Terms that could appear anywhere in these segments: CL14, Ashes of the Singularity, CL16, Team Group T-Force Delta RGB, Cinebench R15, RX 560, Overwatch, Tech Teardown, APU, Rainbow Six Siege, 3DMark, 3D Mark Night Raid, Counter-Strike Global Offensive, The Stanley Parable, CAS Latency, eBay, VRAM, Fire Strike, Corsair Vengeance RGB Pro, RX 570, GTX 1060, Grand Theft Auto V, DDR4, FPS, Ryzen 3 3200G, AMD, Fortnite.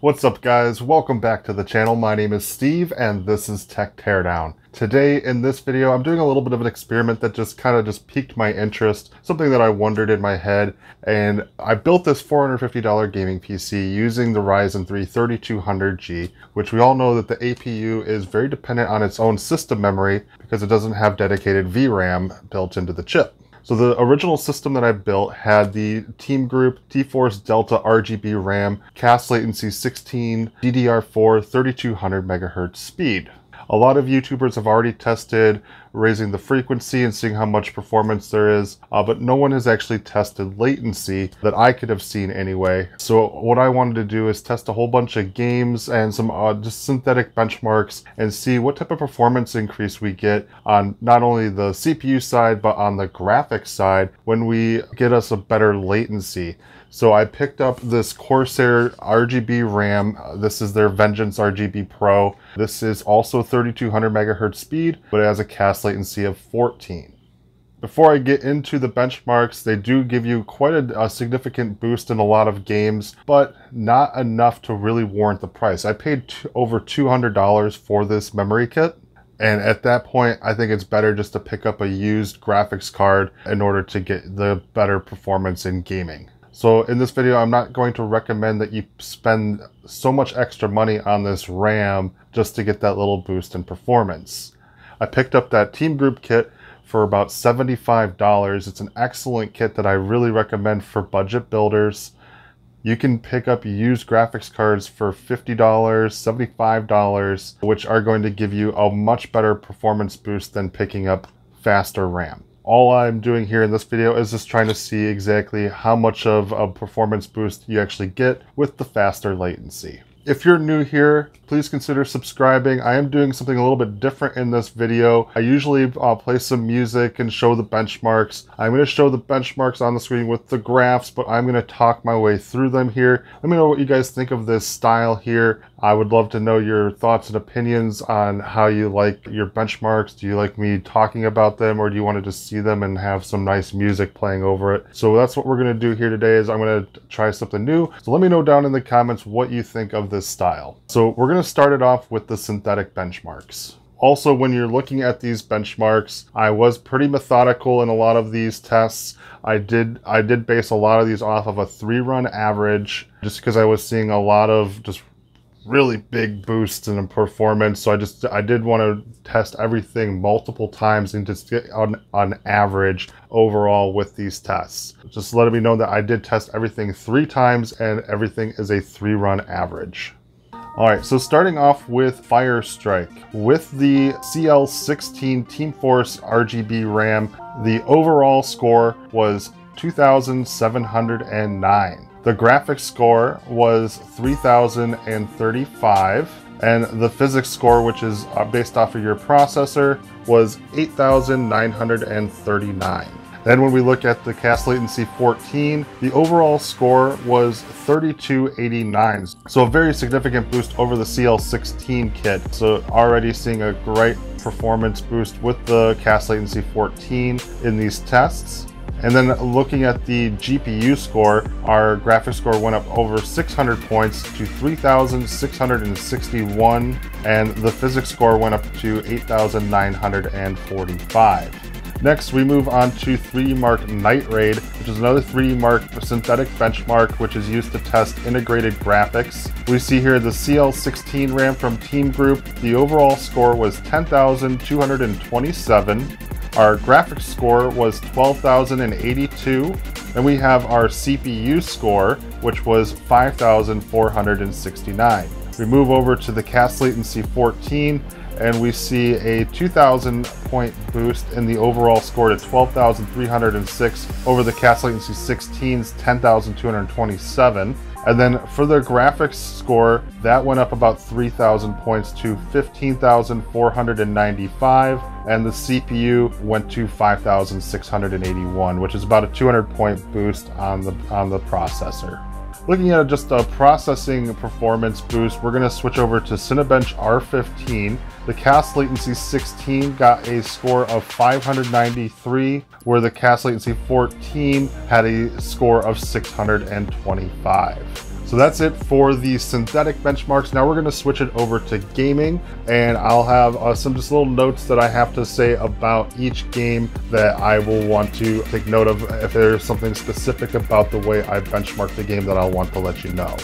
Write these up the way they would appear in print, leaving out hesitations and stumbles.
What's up, guys? Welcome back to the channel. My name is Steve and this is Tech Teardown. Today in this video I'm doing a little bit of an experiment that just piqued my interest, something that I wondered in my head, and I built this $450 gaming PC using the Ryzen 3 3200G, which we all know that the APU is very dependent on its own system memory because it doesn't have dedicated VRAM built into the chip. So the original system that I built had the Team Group T-Force Delta RGB RAM, cast latency 16, DDR4, 3200 megahertz speed. A lot of YouTubers have already tested raising the frequency and seeing how much performance there is, but no one has actually tested latency that I could have seen anyway. So what I wanted to do is test a whole bunch of games and some just synthetic benchmarks and see what type of performance increase we get on not only the CPU side, but on the graphics side when we get us a better latency. So I picked up this Corsair RGB RAM. This is their Vengeance RGB Pro. This is also 3200 megahertz speed, but it has a cast latency of 14. Before I get into the benchmarks, they do give you quite a significant boost in a lot of games, but not enough to really warrant the price. I paid over $200 for this memory kit. And at that point, I think it's better just to pick up a used graphics card in order to get the better performance in gaming. So in this video, I'm not going to recommend that you spend so much extra money on this RAM just to get that little boost in performance. I picked up that Team Group kit for about $75. It's an excellent kit that I really recommend for budget builders. You can pick up used graphics cards for $50, $75, which are going to give you a much better performance boost than picking up faster RAM. All I'm doing here in this video is just trying to see exactly how much of a performance boost you actually get with the faster latency. If you're new here, please consider subscribing. I am doing something a little bit different in this video. I usually play some music and show the benchmarks. I'm going to show the benchmarks on the screen with the graphs, but I'm going to talk my way through them here. Let me know what you guys think of this style here. I would love to know your thoughts and opinions on how you like your benchmarks. Do you like me talking about them, or do you want to just see them and have some nice music playing over it? So that's what we're going to do here today, is I'm going to try something new. So let me know down in the comments what you think of this style. So we're going to start it off with the synthetic benchmarks. Also, when you're looking at these benchmarks, I was pretty methodical in a lot of these tests. I did base a lot of these off of a 3-run average, just because I was seeing a lot of just really big boosts in performance. So I did want to test everything multiple times and just get on average overall with these tests. Just letting me know that I did test everything 3 times and everything is a 3-run average. All right, so starting off with Fire Strike. With the CL16 Team Force RGB RAM, the overall score was 2,709. The graphics score was 3,035, and the physics score, which is based off of your processor, was 8,939. Then when we look at the cast latency 14, the overall score was 3289. So a very significant boost over the CL16 kit. So already seeing a great performance boost with the cast latency 14 in these tests. And then looking at the GPU score, our graphics score went up over 600 points to 3,661, and the physics score went up to 8,945. Next, we move on to 3D Mark Night Raid, which is another 3D Mark synthetic benchmark, which is used to test integrated graphics. We see here the CL16 RAM from Team Group. The overall score was 10,227. Our graphics score was 12,082, and we have our CPU score, which was 5,469. We move over to the cast latency 14, and we see a 2,000 point boost in the overall score to 12,306 over the cast latency 16's 10,227. And then for the graphics score, that went up about 3,000 points to 15,495, and the CPU went to 5,681, which is about a 200 point boost on the processor. Looking at just a processing performance boost, we're going to switch over to Cinebench R15. The cast latency 16 got a score of 593, where the cast latency 14 had a score of 625. So that's it for the synthetic benchmarks. Now we're going to switch it over to gaming, and I'll have some just little notes that I have to say about each game that I will want to take note of if there's something specific about the way I benchmark the game that I'll want to let you know.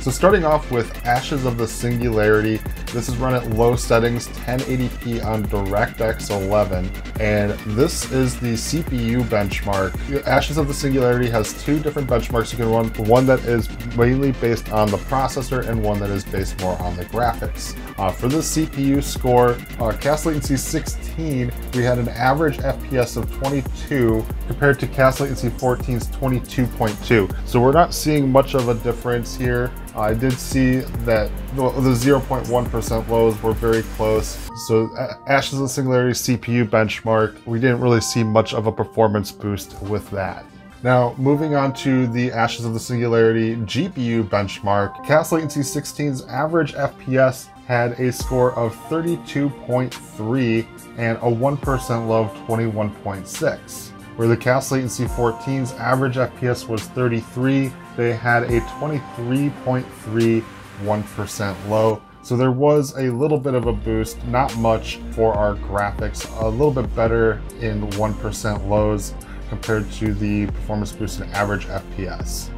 So starting off with Ashes of the Singularity, this is run at low settings, 1080p on DirectX 11, and this is the CPU benchmark. Ashes of the Singularity has two different benchmarks you can run, one that is mainly based on the processor and one that is based more on the graphics. For this CPU score, cast latency 16, we had an average FPS of 22 compared to cast latency 14's 22.2. So we're not seeing much of a difference here. I did see that the 0.1% lows were very close. So Ashes of the Singularity CPU benchmark, we didn't really see much of a performance boost with that. Now, moving on to the Ashes of the Singularity GPU benchmark, Cast Latency 16's average FPS had a score of 32.3 and a 1% low of 21.6. Where the Cast Latency 14's average FPS was 33, they had a 23.3, 1% low. So there was a little bit of a boost, not much for our graphics, a little bit better in 1% lows compared to the performance boost in average FPS.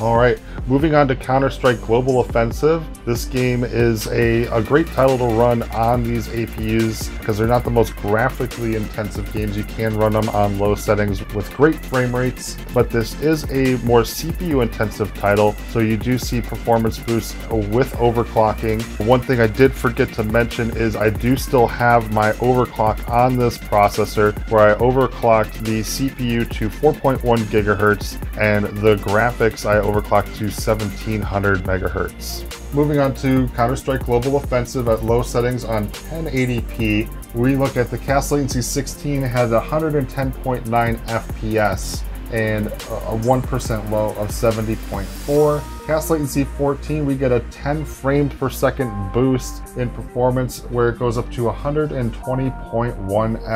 All right, moving on to Counter-Strike Global Offensive. This game is a great title to run on these APUs because they're not the most graphically intensive games. You can run them on low settings with great frame rates, but this is a more CPU intensive title, so you do see performance boosts with overclocking. One thing I did forget to mention is I do still have my overclock on this processor, where I overclocked the CPU to 4.1 gigahertz and the graphics I overclocked to 1700 megahertz. Moving on to Counter-Strike Global Offensive at low settings on 1080p, we look at the Cast Latency 16 had 110.9 FPS and a 1% low of 70.4. Cast Latency 14, we get a 10 frames per second boost in performance, where it goes up to 120.1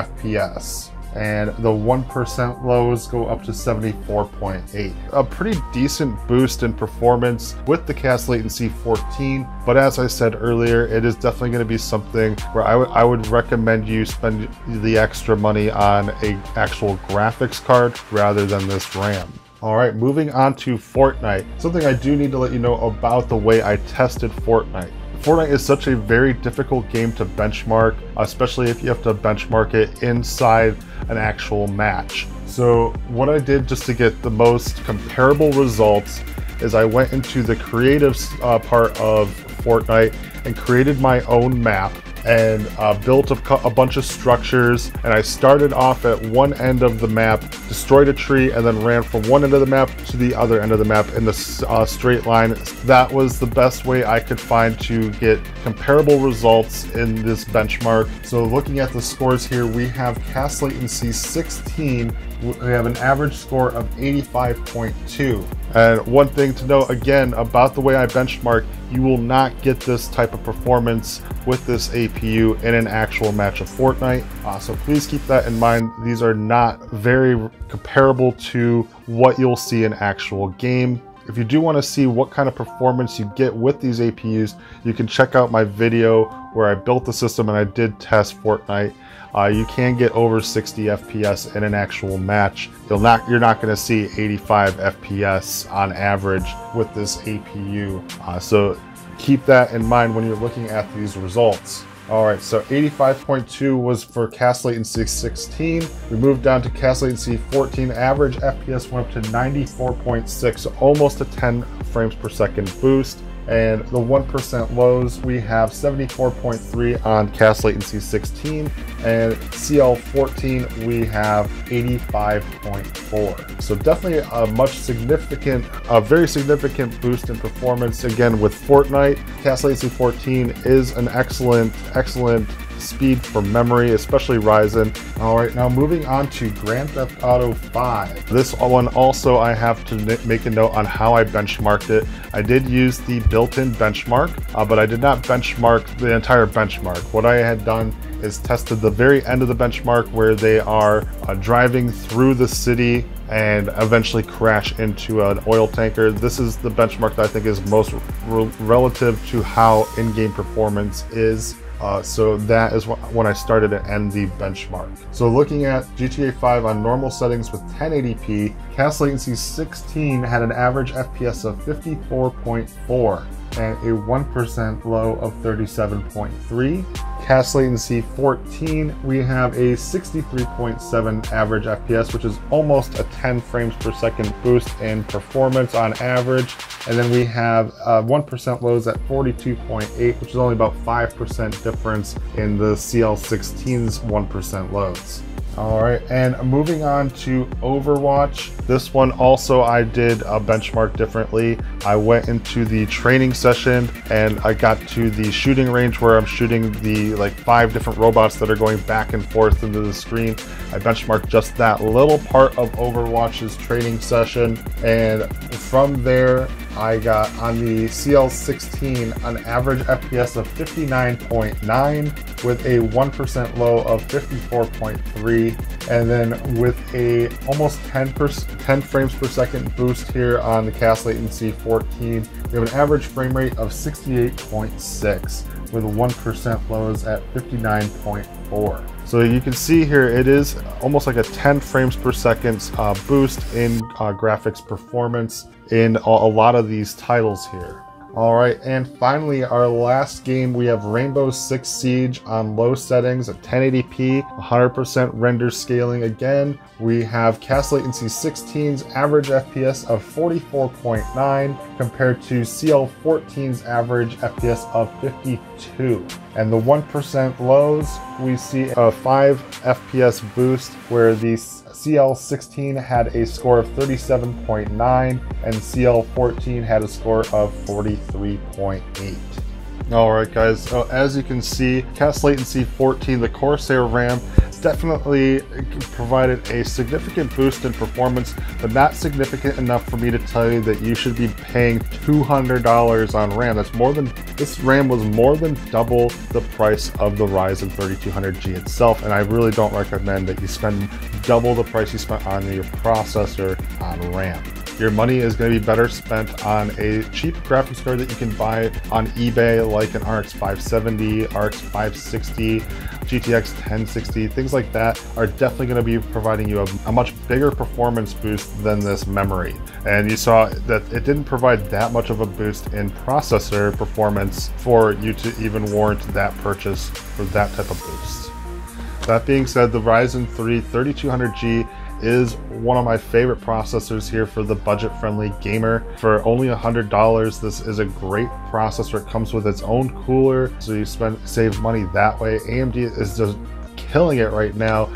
FPS. And the 1% lows go up to 74.8. A pretty decent boost in performance with the Cast Latency 14, but as I said earlier, it is definitely going to be something where I would recommend you spend the extra money on an actual graphics card rather than this RAM. All right, moving on to Fortnite. Something I do need to let you know about the way I tested Fortnite. Fortnite is such a very difficult game to benchmark, especially if you have to benchmark it inside an actual match. So what I did just to get the most comparable results is I went into the creative part of Fortnite and created my own map and built a bunch of structures, and I started off at one end of the map, destroyed a tree, and then ran from one end of the map to the other end of the map in the straight line. That was the best way I could find to get comparable results in this benchmark. So looking at the scores here, we have Cast Latency 16, we have an average score of 85.2. And one thing to note again about the way I benchmark, you will not get this type of performance with this APU in an actual match of Fortnite. So please keep that in mind. These are not very comparable to what you'll see in actual game. If you do want to see what kind of performance you get with these APUs, you can check out my video where I built the system and I did test Fortnite. You can get over 60 FPS in an actual match. You're not going to see 85 FPS on average with this APU. So keep that in mind when you're looking at these results. All right, so 85.2 was for Cast Latency 16. We moved down to Cast Latency 14. Average FPS went up to 94.6, so almost a 10 frames per second boost. And the 1% lows, we have 74.3 on Cast Latency 16, and CL14 we have 85.4. So definitely a very significant boost in performance again with Fortnite. Cast Latency 14 is an excellent speed from memory, especially Ryzen. All right, now moving on to Grand Theft Auto V. This one also I have to make a note on how I benchmarked it. I did use the built-in benchmark, but I did not benchmark the entire benchmark. What I had done is tested the very end of the benchmark where they are driving through the city and eventually crash into an oil tanker. This is the benchmark that I think is most relative to how in-game performance is. So that is when I started to end the benchmark. So looking at GTA 5 on normal settings with 1080p, cast latency 16 had an average FPS of 54.4 and a 1% low of 37.3. Cast latency 14, we have a 63.7 average FPS, which is almost a 10 frames per second boost in performance on average. And then we have 1% lows at 42.8, which is only about 5% difference in the CL16's 1% lows. All right, and moving on to Overwatch. This one also I did a benchmark differently. I went into the training session and I got to the shooting range where I'm shooting the like 5 different robots that are going back and forth into the screen. I benchmarked just that little part of Overwatch's training session, and from there I got on the CL16 an average FPS of 59.9 with a 1% low of 54.3, and then with a almost 10 frames per second boost here on the cast latency 14, we have an average frame rate of 68.6 with 1% lows at 59.4. So you can see here, it is almost like a 10 frames per second boost in graphics performance in a lot of these titles here. All right, and finally, our last game, we have Rainbow Six Siege on low settings at 1080p, 100% render scaling again. We have cast latency 16's average FPS of 44.9 compared to CL14's average FPS of 52. And the 1% lows, we see a 5 FPS boost where the CL16 had a score of 37.9 and CL14 had a score of 43.8. All right, guys, so as you can see, cast latency 14, the Corsair RAM definitely provided a significant boost in performance, but not significant enough for me to tell you that you should be paying $200 on RAM. That's more than, this RAM was more than double the price of the Ryzen 3200G itself, and I really don't recommend that you spend double the price you spent on your processor on RAM. Your money is going to be better spent on a cheap graphics card that you can buy on eBay, like an RX 570, RX 560, GTX 1060, things like that are definitely going to be providing you a much bigger performance boost than this memory. And you saw that it didn't provide that much of a boost in processor performance for you to even warrant that purchase for that type of boost. That being said, the Ryzen 3 3200G is one of my favorite processors here for the budget-friendly gamer. For only $100, this is a great processor. It comes with its own cooler, so you save money that way. AMD is just killing it right now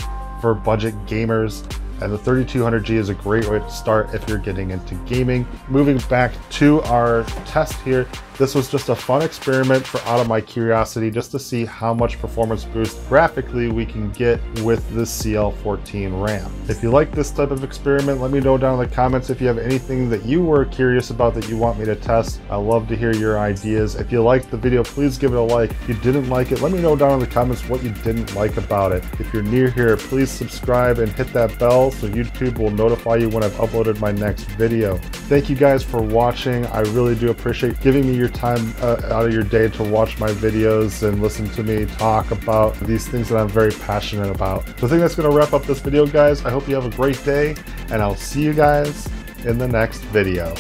for budget gamers, and the 3200G is a great way to start if you're getting into gaming. Moving back to our test here, this was just a fun experiment for out of my curiosity, just to see how much performance boost graphically we can get with the CL14 RAM. If you like this type of experiment, let me know down in the comments if you have anything that you were curious about that you want me to test. I love to hear your ideas. If you liked the video, please give it a like. If you didn't like it, let me know down in the comments what you didn't like about it. If you're new here, please subscribe and hit that bell so YouTube will notify you when I've uploaded my next video. Thank you guys for watching. I really do appreciate giving me your time out of your day to watch my videos and listen to me talk about these things that I'm very passionate about. So I think that's going to wrap up this video, guys. I hope you have a great day, and I'll see you guys in the next video.